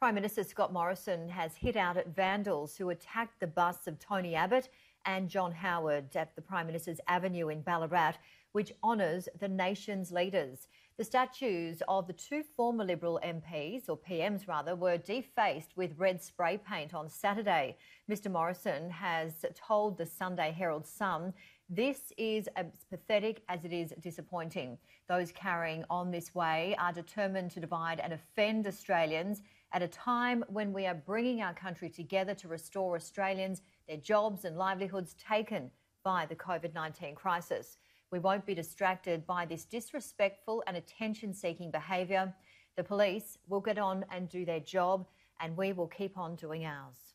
Prime Minister Scott Morrison has hit out at vandals who attacked the busts of Tony Abbott and John Howard at the Prime Minister's Avenue in Ballarat, which honours the nation's leaders. The statues of the two former Liberal MPs, or PMs rather, were defaced with red spray paint on Saturday. Mr Morrison has told the Sunday Herald Sun, "This is as pathetic as it is disappointing. Those carrying on this way are determined to divide and offend Australians at a time when we are bringing our country together to restore Australians their jobs and livelihoods taken by the COVID-19 crisis. We won't be distracted by this disrespectful and attention-seeking behaviour. The police will get on and do their job, and we will keep on doing ours."